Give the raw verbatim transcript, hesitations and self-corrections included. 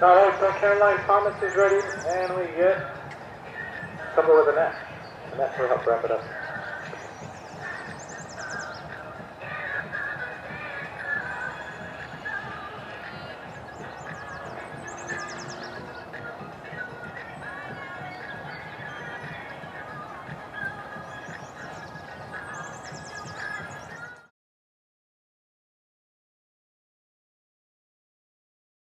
Not out, so Caroline Thomas is ready, and we get a couple with a net, and that's where I'll wrap it up.